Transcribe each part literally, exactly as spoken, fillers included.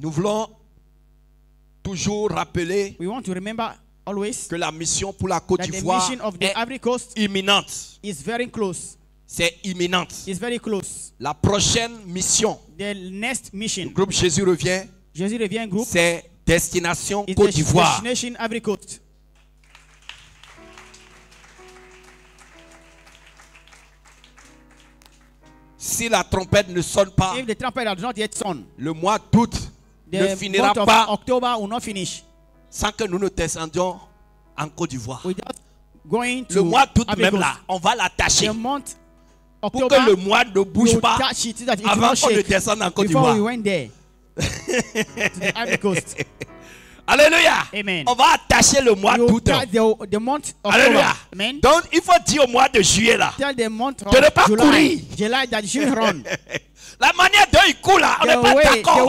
Nous voulons toujours rappeler We want to remember always que la mission pour la Côte d'Ivoire est imminente. C'est imminente. La prochaine mission, the next mission, le groupe Jésus revient, revient c'est destination Côte d'Ivoire. Si la trompette ne sonne pas, if the trumpet has not yet sound, le mois d'août ne finira pas sans que nous ne descendions en Côte d'Ivoire. Le mois d'août même là, on va l'attacher pour que le mois ne bouge pas avant qu'on ne descende en Côte d'Ivoire. Alléluia. Amen. On va attacher le mois d'août. Alléluia. Amen. Donc il faut dire au mois de juillet là, de ne pas courir. La manière dont il court là, on n'est pas d'accord.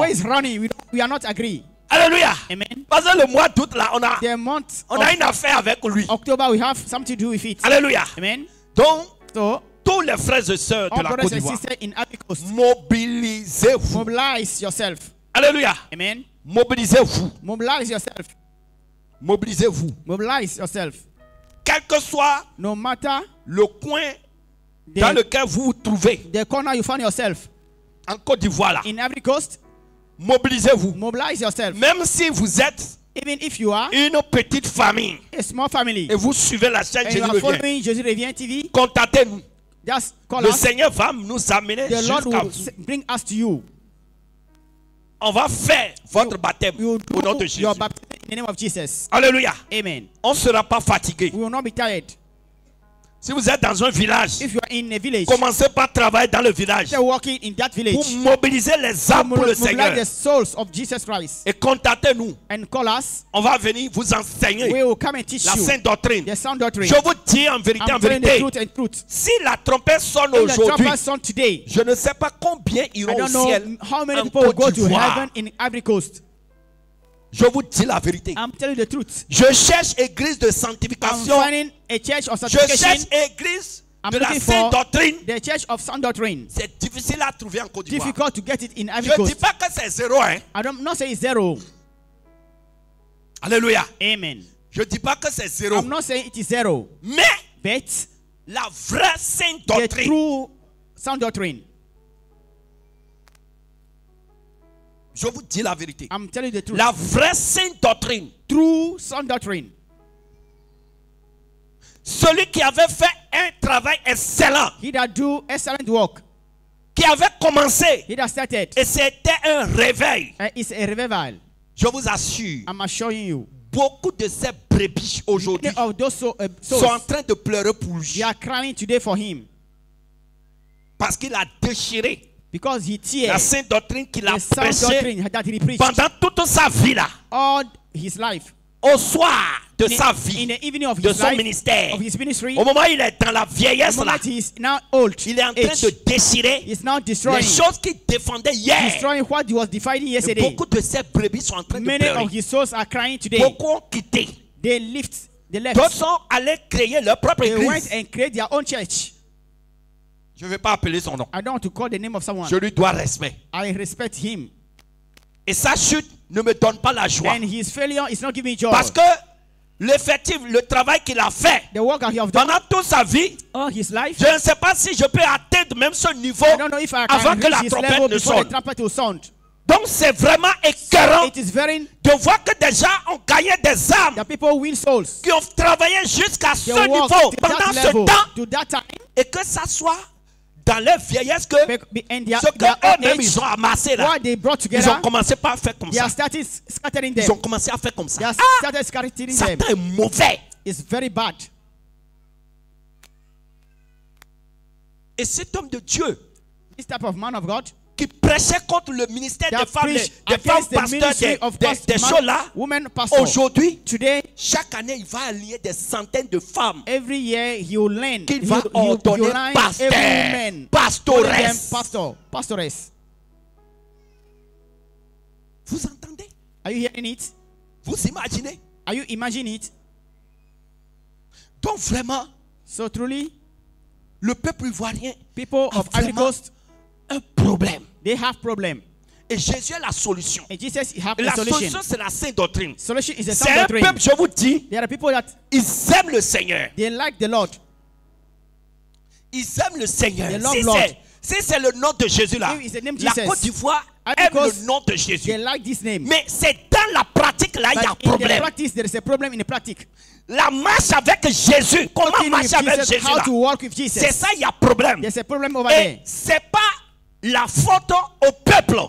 We are not agree. Alléluia. Amen. Parce que le mois d'août là, on a, on a une affaire avec lui. October, we have something to do with it. Alléluia. Amen. Donc so, tous les frères et sœurs de la Côte d'Ivoire, mobilisez-vous. Mobilize yourself. Alléluia. Amen. Mobilisez-vous. Mobilize yourself. Mobilisez-vous. Mobilize yourself. Quel que soit no matter le coin the, dans lequel vous vous trouvez, the corner you find yourself, en Côte d'Ivoire là, in every coast, mobilisez-vous. Mobilize yourself. Même si vous êtes even if you are une petite famille, a small family, et vous suivez la chaîne Jésus revient, Jésus revient T V, contactez-nous. Le us. Seigneur va nous amener jusqu'à vous. Bring us to you. On va faire votre baptême au nom de Jésus. Alléluia. Amen. On ne sera pas fatigué. We will not be tired. Si vous êtes dans un village, If you are in a village, commencez par travailler dans le village pour mobiliser les âmes pour le Seigneur. The souls of Jesus Christ. Et contactez-nous. On va venir vous enseigner we will come and teach la sainte doctrine. The sound doctrine. Je vous dis en vérité, I'm en vérité, the truth and truth. Si la trompette sonne aujourd'hui, je ne sais pas combien iront au ciel en Côte d'Ivoire. Je vous dis la vérité. I'm telling the truth. Je cherche église de sanctification. I'm a church of sanctification. Je cherche église I'm de la sainte doctrine. The church of sound doctrine. C'est difficile à trouver en Côte d'Ivoire. Difficult to get it in every coast. Je ne dis pas que c'est zéro, hein. I don't not say it's zero. Alléluia. Amen. Je ne dis pas que c'est zéro. I'm not saying it is zero. Mais But la vraie sainte doctrine. The true sound doctrine. Je vous dis la vérité. I'm telling the truth. La vraie sainte doctrine. True sound doctrine. Celui qui avait fait un travail excellent. He that do excellent work. Qui avait commencé. He that started. Et c'était un réveil. Uh, it's a revival. Je vous assure. I'm assuring you. Beaucoup de ces brebis aujourd'hui so, uh, sont en train de pleurer pour lui. They are crying today for him. Parce qu'il a déchiré. Because he tears. La sainte doctrine qu'il a prêchée pendant toute sa vie là, all his life, au soir de in, sa vie, in the evening of de his son life, ministère, of his ministry, au moment où il est dans la vieillesse là, he is now old, il est en train age, de déchirer now les choses qu'il défendait hier. What he was defending yesterday. Et beaucoup de ses brebis sont en train Many de pleurer. Of his souls are crying today. Beaucoup ont quitté. They left, they left. D'autres sont allés créer leur propre they église. Went and create their own church. Je ne vais pas appeler son nom. I don't want to call the name of someone. Je lui dois respect. I respect him. Et sa chute ne me donne pas la joie. And his failure is not giving joy. Parce que l'effectif, le travail qu'il a fait the work that he have done, pendant toute sa vie, all his life, je ne sais pas si je peux atteindre même ce niveau avant que la trompette ne sonne. Donc c'est vraiment écœurant de voir que des gens ont gagné des âmes qui ont travaillé jusqu'à ce niveau pendant ce temps et que ça soit dans leur vieillesse que their, ce qu'eux-mêmes ils ont amassé là, together, ils ont commencé par faire comme ça. Ils ont commencé à faire comme ça. Ah, ça est mauvais. It's very bad. Et cet homme de Dieu, this type of man of God, qui prêchait contre le ministère des femmes, des femmes pasteurs, des, des, des choses là. Aujourd'hui, chaque année, il va allier des centaines de femmes qu'il va ordonner pasteurs, pastores. Vous entendez? Are you hearing it? Vous imaginez? Are you imagining it? Donc vraiment, so truly, le peuple ivoirien people of Ivory Coast un problème. They have problem. Et Jésus est la solution. And Jesus have la solution, solution c'est la sainte doctrine. Solution is a sound c'est un doctrine. Peuple, je vous dis, there are people that ils aiment le Seigneur. They like the Lord. Ils aiment le Seigneur. They love si Lord. Si c'est le nom de Jésus là, la Côte d'Ivoire aime le nom de Jésus. Like this name. Mais c'est dans la pratique là, il y a un problème. The practice, there is a problem in the practice. La marche avec Jésus, comment marcher avec Jésus là? C'est ça, il y a problème. There's a problem over there. Et c'est pas la faute au peuple,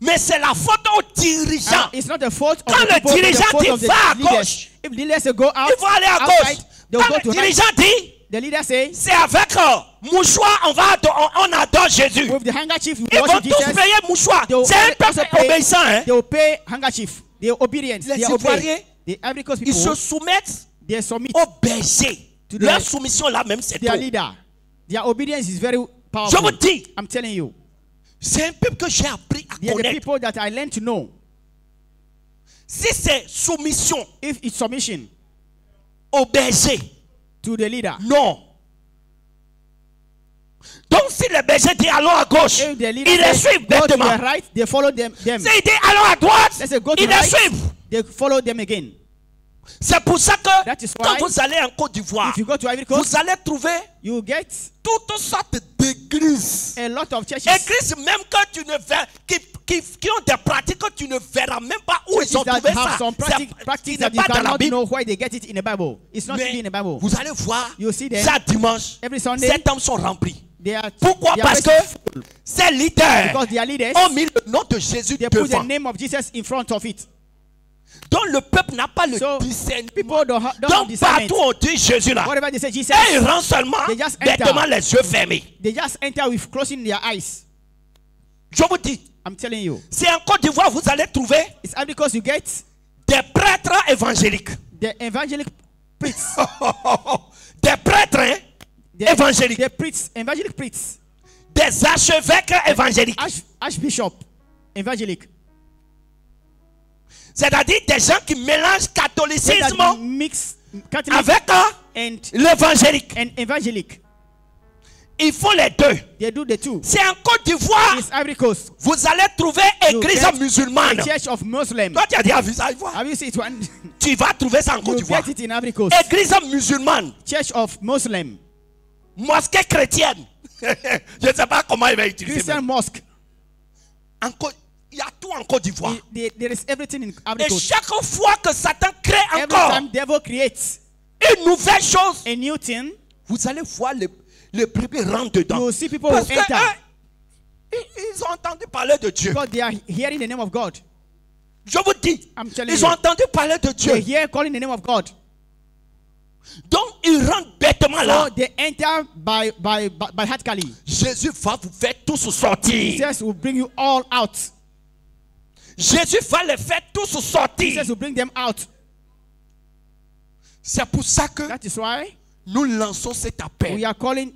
mais c'est la faute au dirigeant. It's not the fault of the people, it's the fault of the leaders. If leaders go out, ils vont aller à gauche. Quand le dirigeant dit, the leader say, c'est avec uh, mouchoir on va on, on adore Jésus. With the handkerchief, ils vont Jesus, tous payer mouchoir. C'est un peuple obéissant. Hein. They will pay handkerchief. They are obedient. Les Ivoiriens, ils se soumettent au berger. Leur soumission là même c'est tout. Leader. Their obedience is very powerful. Je vous dis, I'm telling you, c'est un peuple que j'ai appris à They connaître. The people that I learned to know. Si c'est soumission, if it's submission, au berger. To the leader. Non. Donc si le berger dit allons à gauche, il les suit bêtement. S'il dit allons à droite, il les suit. C'est pour ça que quand vous allez en Côte d'Ivoire, vous allez trouver you get toutes sortes d'églises. Églises même que tu ne verras, qui, qui, qui ont des pratiques que tu ne verras même pas où ils ont trouvé ça. Practice that you cannot know why they get it in the Bible. It's not in the Bible. Vous allez voir, chaque dimanche, ces temples sont remplis. Are, pourquoi? Parce que ces leaders ont mis le nom de Jésus devant. Donc le peuple n'a pas le so, discernement. Don't ha, don't Donc partout on dit Jésus là. Say, Jesus, et ils rentrent seulement bêtement les yeux fermés. They just enter with closing their eyes. Je vous dis, c'est en Côte d'Ivoire vous allez trouver you get des prêtres évangéliques. The evangelic priests. Des prêtres hein, the, évangéliques. The priests, evangelic priests. Des archevêques évangéliques. Arch, archbishop évangélique. C'est-à-dire des gens qui mélangent catholicisme avec l'évangélique. Ils font les deux. C'est en Côte d'Ivoire. Vous allez trouver église musulmane. Toi, tu as dit à Visa Ivoire. Tu vas trouver ça en Côte d'Ivoire. Église musulmane. Church of Muslim. Mosquée chrétienne. Je ne sais pas comment il va utiliser. Christian mosque. En Côte il y a tout en Côte d'Ivoire. Et chaque fois que Satan crée encore every time devil creates une nouvelle chose, a new thing, vous allez voir le, le public rentre dedans. Parce que eux, ils ont entendu parler de Dieu. They are hearing the name of God. Je vous dis, ils ont entendu parler de Dieu. They hear calling the name of God. Donc ils rentrent bêtement là. So they enter by, by, by, by hardly. Jésus va vous faire tous sortir. Jesus will bring you all out. Jésus va les faire tous sortir. C'est pour ça que nous lançons cet appel. We are calling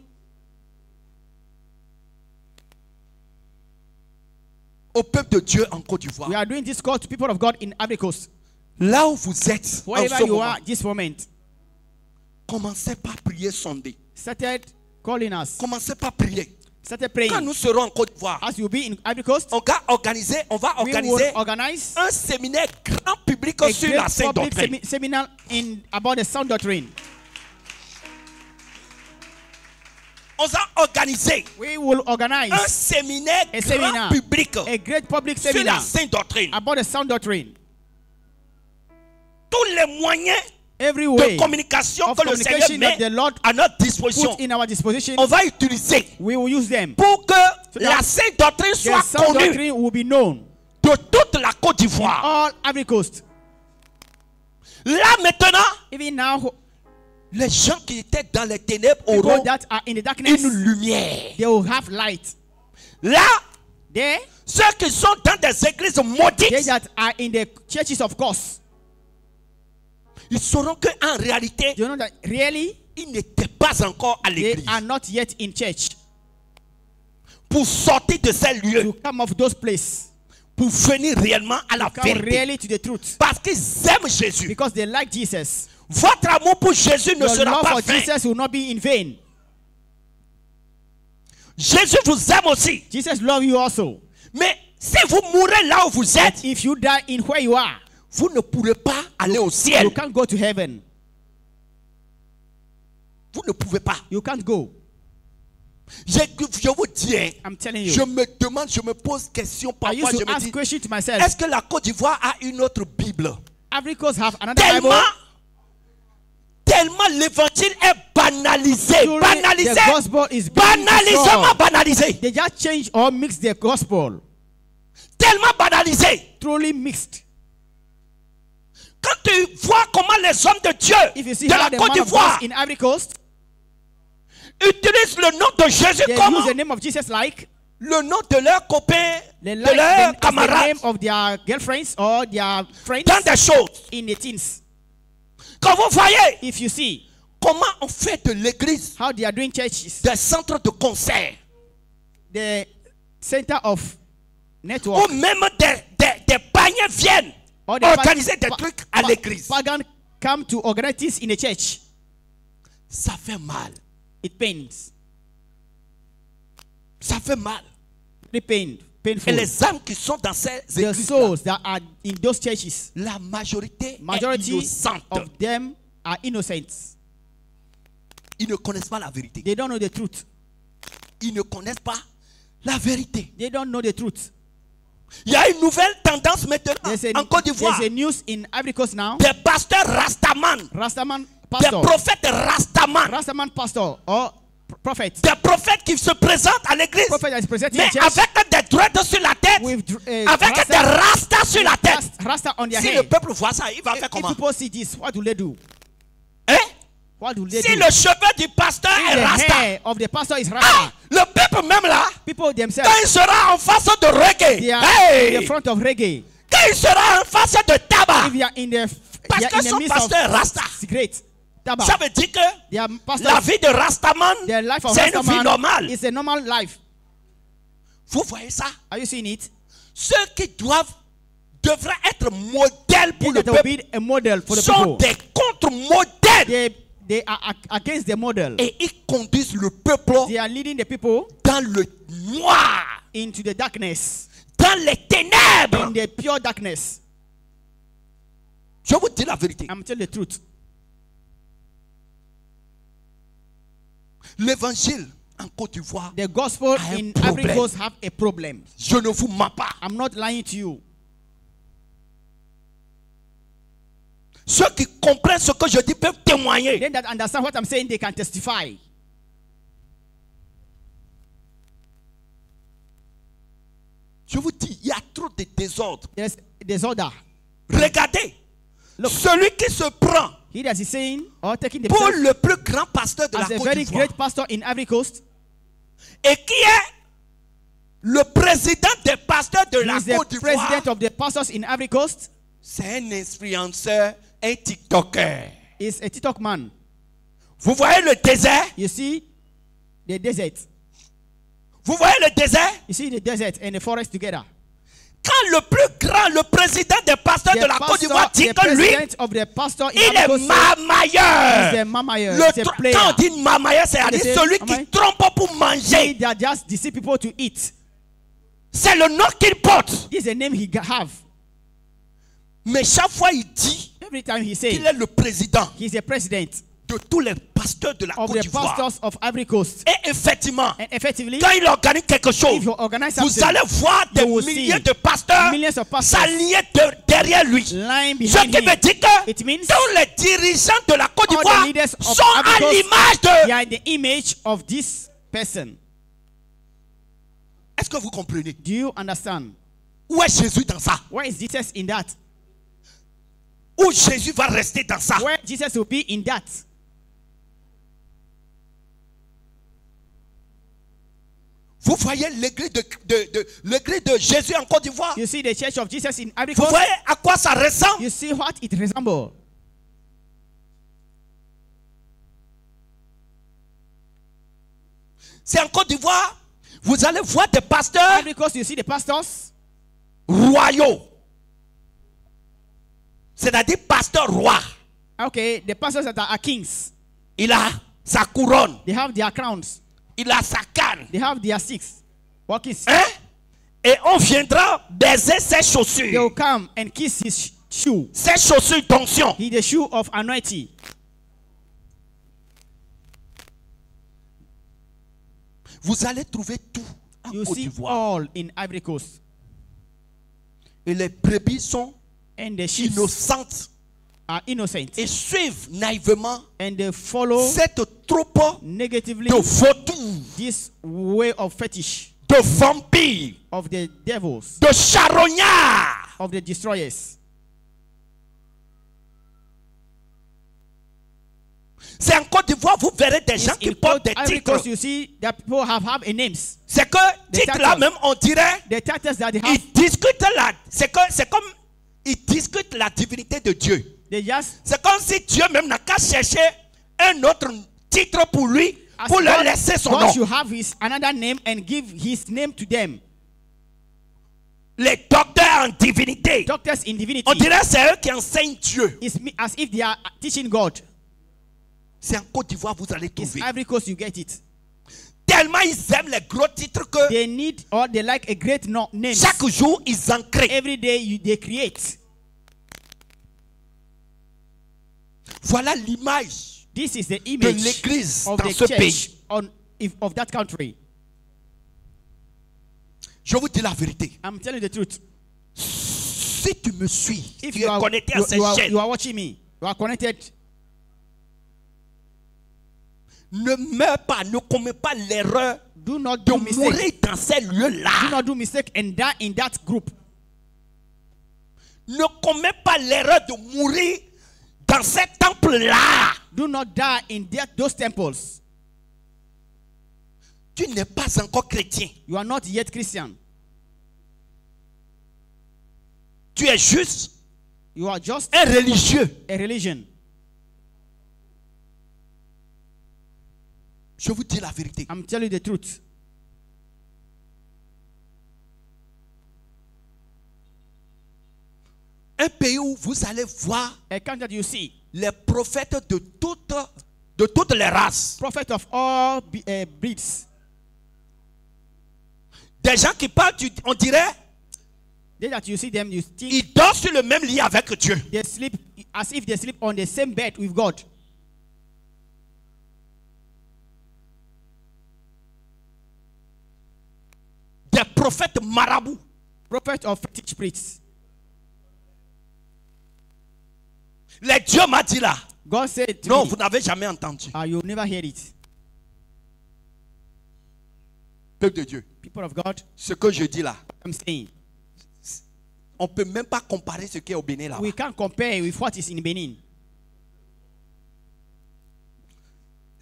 au peuple de Dieu en Côte d'Ivoire. We are doing this call to people of God in Ivory Coast. Là où vous êtes, wherever you moment, are, this moment, commencez par prier Sunday. Started calling us. Commencez par prier. Quand nous serons en Côte d'Ivoire, on va organiser, on va organiser un séminaire grand public sur la sainte doctrine. Seminar in about the sound doctrine. On va organiser We will organize un séminaire grand seminar, public a great public sur seminar la sainte doctrine. About the sound doctrine. Tous les moyens Every way de communication of que le Seigneur met à notre disposition, on va utiliser we will use them pour que so la sainte doctrine soit connue will be known de toute la Côte d'Ivoire. Là maintenant, even now, les gens qui étaient dans les ténèbres auront that are in the darkness, une lumière. They will have light. Là, they, ceux qui sont dans des églises maudites, they that are in the churches of course, ils sauront qu'en réalité, you know that really, ils n'étaient pas encore à l'église. They are not yet in church. Pour sortir de ces lieux, to come of those places, pour venir réellement à la vérité. Parce qu'ils aiment Jésus. Because they like Jesus. Votre amour pour Jésus ne sera pas vain. Jesus will not be in vain. Jésus vous aime aussi. Jesus loves you also. Mais si vous mourrez là où vous êtes, but if you die in where you are, vous ne pourrez pas aller au ciel. You can't go to heaven. Vous ne pouvez pas. You can't go. Je, je vous dis, you, je me demande, je me pose question parfois. Je me dis, est-ce que la Côte d'Ivoire a une autre Bible? Every coast have another tellement, Bible. Tellement l'évangile est banalisé, surely banalisé, banalisé, banalisé, banalisé. They just change or mix the gospel. Tellement banalisé, truly mixed. Quand tu vois comment les hommes de Dieu de la Côte d'Ivoire utilisent le nom de Jésus comme like, le nom de leurs copains, like de leurs camarades, the their girlfriends or their friends dans des choses. In the teens. Quand vous voyez if you see, comment on fait de l'église des centres de concert, the center of network. Ou même des, des, des païens viennent organiser des trucs à l'église. Pagan come to organize this in a church. Ça fait mal. It pains. Ça fait mal. It pains. Painful. Et les âmes qui sont dans ces églises, la majorité Majority est innocente. Of them are innocent. Ils ne connaissent pas la vérité. They don't know the truth. Ils ne connaissent pas la vérité. They don't know the truth. Il y a une nouvelle tendance maintenant a, en Côte d'Ivoire. Des pasteurs Rastaman. Rastaman pastor. Des prophètes Rastaman. Rastaman pastor. Oh, prophète. Des prophètes qui se présentent à l'église. Mais avec des dreads sur la tête. With, uh, avec rasta, des rastas sur la tête. Rasta on their si head. Le peuple voit ça, il va if, faire comment? If people see this, what do they do? Eh? What do they si do? Le cheveu du pasteur if est rasta. Of the pastor is rasta. Ah, le peuple même là. People themselves. Quand il sera en face de reggae. They are hey! In the front of reggae. Quand il sera en face de tabac. If you are in the, parce you are que in son the pasteur rasta. Cigarette. Tabac. Ça veut dire que pastors, la vie de Rastaman, c'est une vie normale. It's a normal life. Vous voyez ça? Are you seeing it? Ceux qui doivent devraient être modèles pour they le peuple model for the sont people. Des contre-modèles. They, they are against the model. Et ils conduisent le peuple they are leading the people dans le noir, into the darkness. Dans les ténèbres, in the pure darkness. Je vous dis la vérité. I'm telling the truth. L'évangile en Côte d'Ivoire, the gospel in every coast have a problem. Je ne vous mens pas. I'm not lying to you. Ceux qui comprennent ce que je dis peuvent témoigner. Then that understand what I'm saying, they can testify. Je vous dis, il y a trop de désordre. There's disorder. Regardez. Look. Celui qui se prend he does he saying, or taking the pour le plus grand pasteur de la Côte d'Ivoire et qui est le président des pasteurs de he la Côte d'Ivoire, c'est un influenceur, un tiktoker. Is a TikTok man. Vous voyez le désert? You see the desert. Vous voyez le désert? You see the desert and the forest together. Quand le plus grand, le président des pasteurs the de la pastor, Côte d'Ivoire dit que lui, il est mamailleur. mamailleur. Le quand on dit mamailleur, c'est celui am qui I? Trompe pour manger. C'est le nom qu'il porte. This is the name he have. Mais chaque fois il dit qu'il est le président de tous les pasteurs de la Côte d'Ivoire. Et effectivement, quand il organise quelque chose, vous allez voir des milliers de pasteurs s'allier de, derrière lui. Ce qui veut dire que tous les dirigeants de la Côte d'Ivoire sont à l'image de personne. Est-ce que vous comprenez? Do you understand? Où est Jésus dans ça? Where is Jesus in that? Où Jésus va rester dans ça? Where Jesus will be in that? Vous voyez l'église de, de, de, l'église de Jésus en Côte d'Ivoire? You see the church of Jesus in Africa? Vous voyez à quoi ça ressemble? You see what it resembles? C'est en Côte d'Ivoire, vous allez voir des pasteurs. Africa, you see the pastors. royaux. C'est-à-dire pasteur roi. Okay, the pastors that are kings. Il a sa couronne. They have their crowns. Il a sa canne. They have their sticks. What kiss? Hein? Et on viendra baiser ses chaussures. They will come and kiss his shoe. Ses chaussures d'onction. He the shoe of anointing. Vous allez trouver tout en you Côte d'Ivoire. All in Ivory Coast. Et les brebis sont and the innocentes. Are innocent. Et suivent naïvement and they follow cette troupe negatively de vautours, this way of fetish, de vampires, of the devils, de charognards, of the destroyers. C'est en Côte d'Ivoire, vous verrez des gens qui portent des titres. C'est que titres là même, on dirait, ils discutent là. C'est comme ils discutent la divinité de Dieu. C'est comme si Dieu même n'a qu'à chercher un autre titre pour lui, as pour leur laisser son God nom. Have his another name and give his name to them. Les docteurs en divinité. Doctors in divinity. On dirait que c'est eux qui enseignent Dieu. It's as if they are teaching God. C'est en Côte d'Ivoire vous allez trouver. It's Ivory Coast, you get it. Tellement ils aiment les gros titres que they need or they like a great name. Chaque jour ils en créent. Every day you, they create. Voilà l'image de l'église dans ce pays. On, if, of that country. Je vous dis la vérité. I'm telling the truth. Si tu me suis, if tu you es are, connecté you, à cette you are, chaîne. You are watching me. You are connected. Ne meurs pas, ne commets pas l'erreur de mourir dans ces lieux-là. Do not do mistake and die in that group. Ne commets pas l'erreur de mourir dans ces temples-là. Do not die in those temples. Tu n'es pas encore chrétien. You are not yet Christian. Tu es juste. You are just un religieux. A religion. Je vous dis la vérité. I'm telling you the truth. Un pays où vous allez voir les prophètes de toutes, de toutes les races. Prophets of all uh, breeds. Des gens qui parlent, on dirait, that you see them, you think, ils dorment sur le même lit avec Dieu. They sleep as if they sleep on the same bed with God. Des prophètes marabouts. Prophets of fetish priests. Les dieux m'a dit là. God said to non, me, vous n'avez jamais entendu. Uh, you never heard it. Peuple de Dieu. People of God. Ce que je dis là. I'm saying. On peut même pas comparer ce qui est au Bénin là. We can't compare with what is in Benin.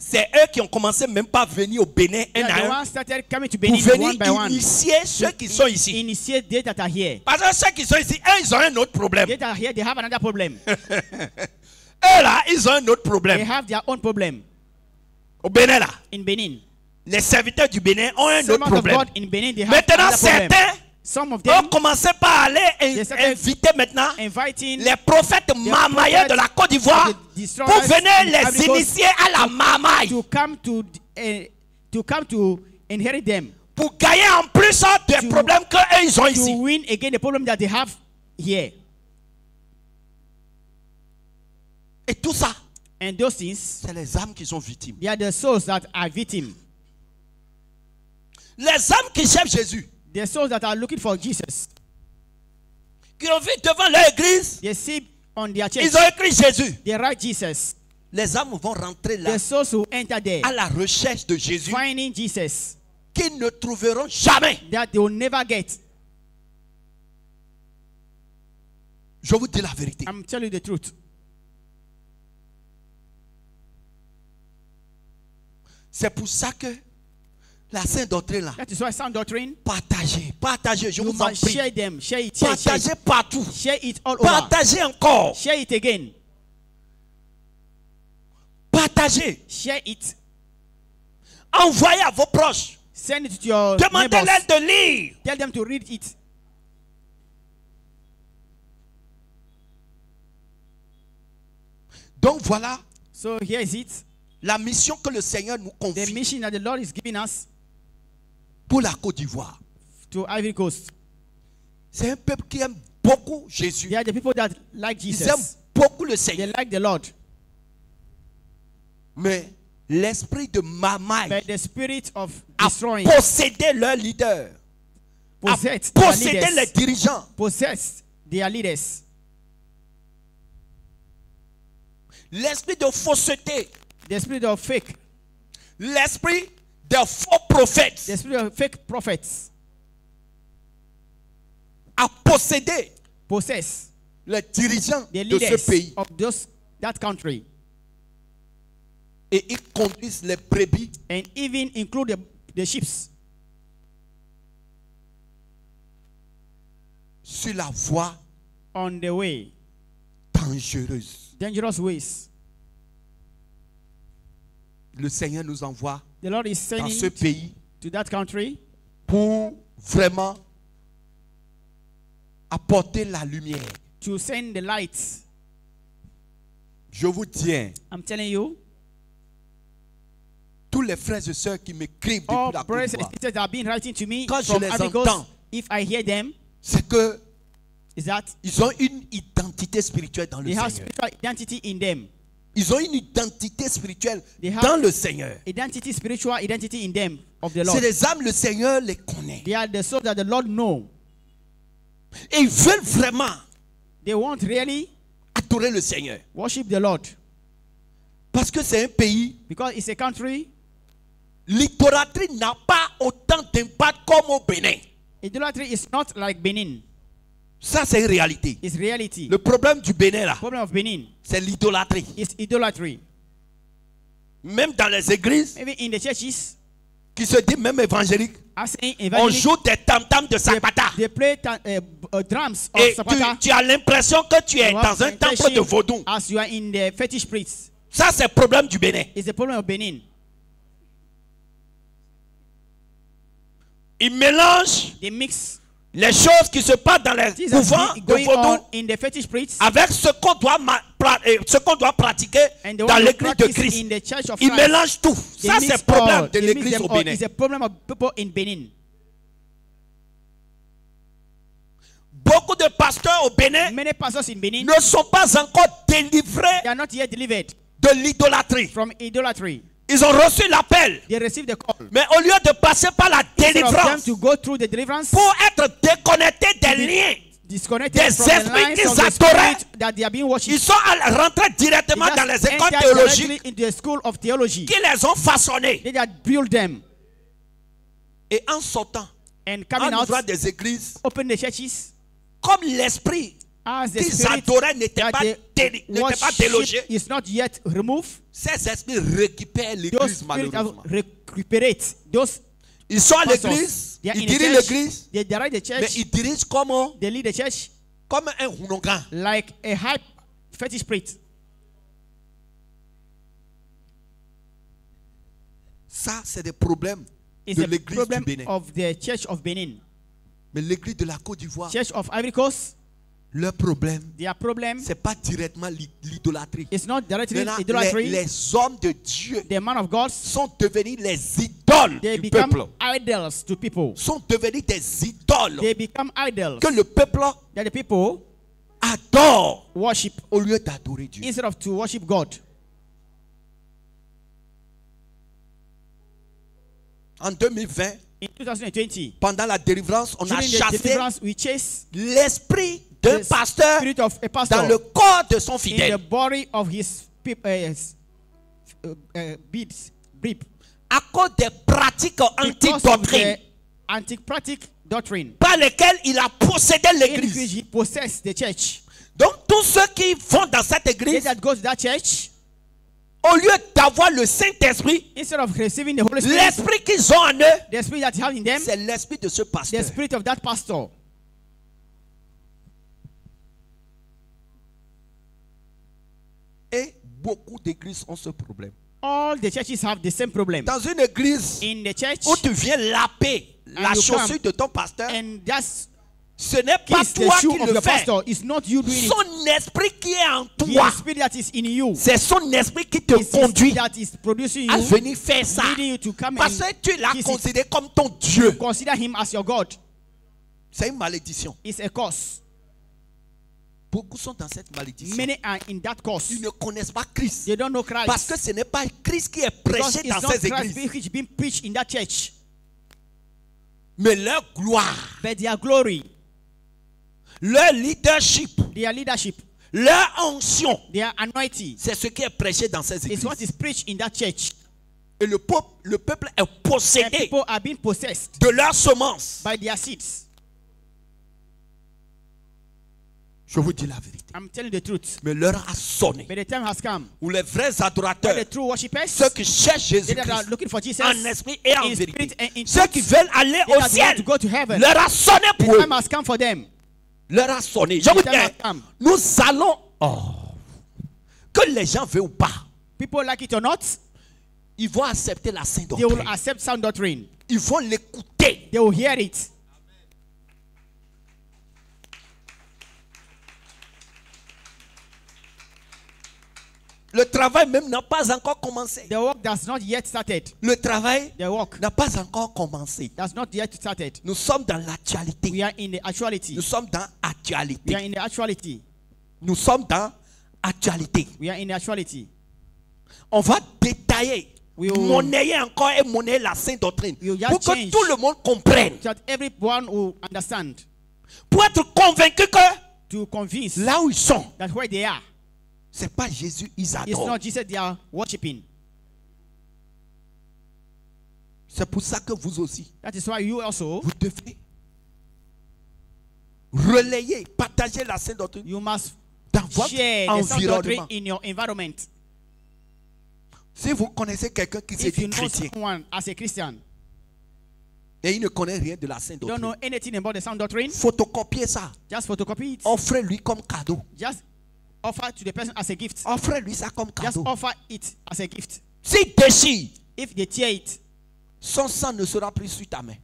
C'est eux qui ont commencé même pas à venir au Bénin un à un pour venir initier ceux qui sont ici. Parce que ceux qui sont ici, eux, ils ont un autre problème. Eux là, ils ont un autre problème. Au Bénin là, les serviteurs du Bénin ont un autre problème. Maintenant, certains ont commencé par aller inviter maintenant les prophètes mamaïens de la Côte d'Ivoire pour venir les initier à la mamaille. To come to, uh, to come to inherit them. Pour gagner en plus des problèmes que ils ont ici. To win again the problem that they have here. Et tout ça. And those things. C'est les âmes qui sont victimes. They are the souls that are victims. Les âmes qui cherchent Jésus. The souls that are looking for Jesus. Qui ont vu devant leur église. They see on their church. Ils ont écrit Jésus. They write Jesus. Les âmes vont rentrer là. The souls who enter there. À la recherche de Jésus. Finding Jesus. Qu'ils ne trouveront jamais. That they will never get. Je vous dis la vérité. I'm telling you the truth. C'est pour ça que la sainte doctrine là. That is why sound doctrine. Partagez, partagez, je you vous en prie. Share them, share it, share, partagez share it. Partout. Share it all over. Partagez encore. Share it again. Partagez. Share it. Envoyez à vos proches. Send it to your neighbors. Demandez-leur de lire. Tell them to read it. Donc voilà. So here is it. La mission que le Seigneur nous confie. The mission that the Lord is giving us. Pour la Côte d'Ivoire. To Ivory Coast. C'est un peuple qui aime beaucoup Jésus. They are the people that like Jesus. Ils aiment beaucoup le Seigneur. They like the Lord. Mais l'esprit de Mamaï a possédé leur leader, a possédé les dirigeants. L'esprit de fausseté, l'esprit de fake, l'esprit de faux prophètes, l'esprit de fake prophets a possédé les dirigeants de ce pays. Of those, that country. Et ils conduisent les brebis. And even include the, the sheep. Sur la voie. On the way. Dangereuse. Dangerous ways. Le Seigneur nous envoie. The Lord is sending dans ce pays. To that country. Pour vraiment apporter la lumière. To send the light. Je vous tiens. I'm telling you. Tous les frères et sœurs qui m'écrivent depuis la Côte d'Ivoire, quand je les entends, c'est que ils ont une identité spirituelle dans le Seigneur. Ils ont une identité spirituelle dans le Seigneur. C'est les âmes, le Seigneur les connaît. Et ils veulent vraiment adorer le Seigneur. Parce que c'est un pays. Because it's a country. L'idolâtrie n'a pas autant d'impact comme au Bénin. Idolatry is not like Benin. Ça c'est une réalité. It's reality. Le problème du Bénin là. Problem of Benin. C'est l'idolâtrie. It's idolatry. Même dans les églises. Maybe in the churches. Qui se dit même évangélique. On joue des tam-tams de Zapata. They, they play tam, uh, drums of Et Zapata. Tu, tu as l'impression que tu es dans un temple de vaudou. As you are in the fetish priest. Ça c'est le problème du Bénin. It's the problem of Benin. Ils mélangent les choses qui se passent dans les couvents de vaudou avec ce qu'on doit, qu'on doit pratiquer dans l'église de Christ. Ils mélangent tout. They Ça, c'est le problème de l'église au Bénin. Benin. Beaucoup de pasteurs au Bénin Benin ne sont pas encore délivrés de l'idolâtrie. Ils ont reçu l'appel. Mais au lieu de passer par la délivrance, pour être déconnectés des liens, des esprits qu'ils adoraient, ils sont rentrés directement dans les écoles théologiques qui les ont façonnés. Et en sortant, en ouvrant des églises, comme l'esprit qu'ils adoraient n'était pas délogé, ces esprits récupèrent l'église malheureusement. Ils sont à l'église, ils dirigent l'église, mais ils dirigent comme un hunogan. Like a high fetish spirit. Ça, c'est des problèmes de l'église du Bénin. Of the Church of Benin. Mais l'église de la Côte d'Ivoire, Church of Ivory Coast, leur problème, ce n'est pas directement l'idolâtrie. Les, les hommes de Dieu sont devenus les idoles they du peuple. Idols to people. Sont devenus des idoles they idols que le peuple that the people adore worship au lieu d'adorer Dieu. Instead of to worship God. En deux mille vingt, In twenty twenty, pendant la délivrance, on a chassé l'esprit d'un pasteur dans le corps de son fidèle. À cause des pratiques anti-doctrines doctrine, par lesquelles il a possédé l'église. Donc tous ceux qui vont dans cette église, au lieu d'avoir le Saint-Esprit, l'esprit qu'ils ont en eux, c'est l'esprit de ce pasteur. Et beaucoup d'églises ont ce problème. All the churches have the same problem. Dans une église, in the church, où tu viens laper la chaussure de ton pasteur, and just Ce n'est pas toi qui le fais. Son esprit qui est en toi, c'est son esprit qui te conduit à venir faire ça. Parce que tu l'as considéré comme ton Dieu. C'est une malédiction. Beaucoup sont dans cette malédiction. Many are in that course. Ils ne connaissent pas Christ. They don't know Christ. Parce que ce n'est pas Christ qui est prêché dans ces églises. Being preached in that church. Mais leur gloire, but their glory, leur leadership, their leadership, leur onction, their anointing, c'est ce qui est prêché dans ces églises. It's what is preached in that church. Et le peuple, le peuple est possédé de leur semence. By their seeds. Je vous dis la vérité. I'm telling the truth. Mais l'heure a sonné. But the time has come. Où les vrais adorateurs, the true worshippers, ceux qui cherchent Jésus-Christ en esprit et en vérité, ceux qui veulent aller au ciel, l'heure a sonné pour eux. L'heure a sonné. Je vous dis, nous allons, oh, que les gens veulent ou pas, people like it or not, ils vont accepter la sainte doctrine. They will accept sound doctrine. Ils vont l'écouter. They will hear it. Le travail même n'a pas encore commencé. The work does not yet started. Le travail n'a pas encore commencé. Does not yet started. Nous sommes dans l'actualité. We are in the actuality. Nous sommes dans actualité. We are in the actuality. Nous sommes dans actualité. We are in the actuality. On va détailler, monnayer encore et monnayer la sainte doctrine pour que tout le monde comprenne. That everyone will understand. Pour être convaincu que to convince là où ils sont, that where they are, c'est pas Jésus ils adorent. C'est pour ça que vous aussi, that is why you also, vous devez relayer, partager la sainte doctrine dans votre environnement. In your environment. Si vous connaissez quelqu'un qui se dit chrétien et il ne connaît rien de la sainte doctrine, photocopiez ça. Offrez-lui comme cadeau. Just offer to the person as a gift. Offrez-lui ça comme cadeau. Just offer it as a gift. S'il déchire, if they tear it, son sang ne sera plus sur ta main.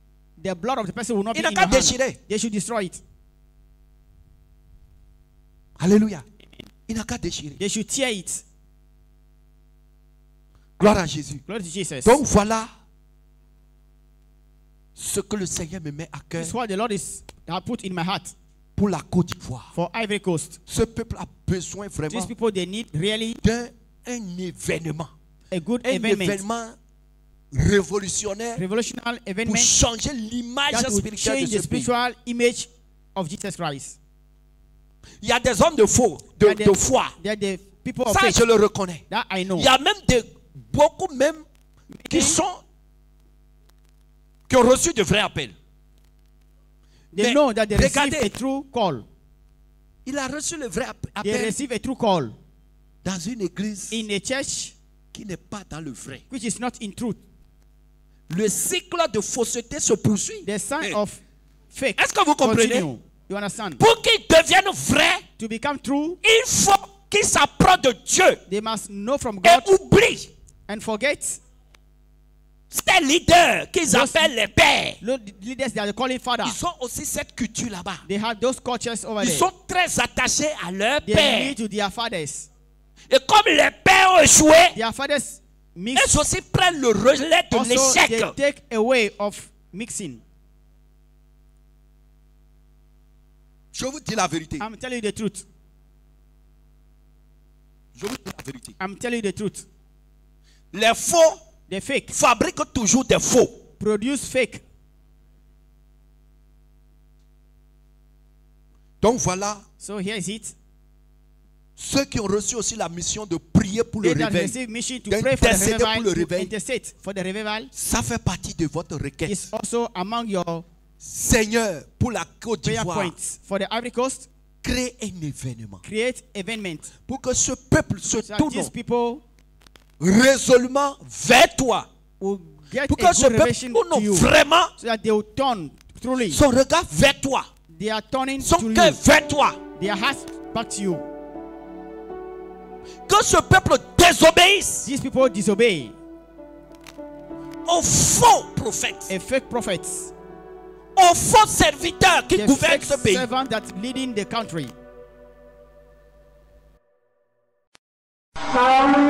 The blood of the person will not il be in your hand. Déchirer. They should destroy it. Alléluia. Il n'a qu'à déchirer. They should tear it. Gloire à Jésus. Gloire à Jésus. Donc voilà ce que le Seigneur me met à cœur. This is what the Lord is, has put in my heart. Pour la Côte d'Ivoire. For Ivory Coast. Ce peuple a besoin vraiment. These people they need really d'un un événement. A good un event. événement révolutionnaire. Revolutionary event. Pour changer l'image spirituelle de ce the spiritual pays. Image of Jesus Christ. Il y a des hommes de faux, de, de, de foi. The people of Ça faith. Je le reconnais. That I know. Il y a même des beaucoup même Maybe. qui sont qui ont reçu de vrais appels. They know that they receive a true call. Il a reçu le vrai appel. They receive a true call. Dans une église in a church qui n'est pas dans le vrai. Which is not in truth. Le cycle de fausseté se poursuit. The sign of fake. Est-ce que vous comprenez? Continue. You understand? Pour qu'ils deviennent vrais, to become true, il faut qu'ils s'approchent de Dieu. They must know from God. Et oublient. And forget. Ces leaders qu'ils appellent les pères, ils sont aussi cette culture là-bas. Ils sont très attachés à leur père. Et comme les pères ont échoué, ils aussi prennent le relais de l'échec. Je vous dis la vérité. I'm telling you the truth. Je vous dis la vérité. I'm telling you the truth. Les faux Des fake. Fabrique toujours des faux. Produce fake. Donc voilà. So here is it. Ceux qui ont reçu aussi la mission de prier pour le réveil, d'intercéder pour le réveil, ça fait partie de votre requête. It's also among your Seigneur pour la Côte d'Ivoire. For the Ivory Coast, créer un événement. Create event. Pour que ce peuple se so tourne résolument vers toi, pour que ce peuple tourne vraiment son regard vers toi, son cœur vers toi, que ce peuple désobéisse aux faux prophètes, aux faux serviteurs qui gouvernent ce pays. The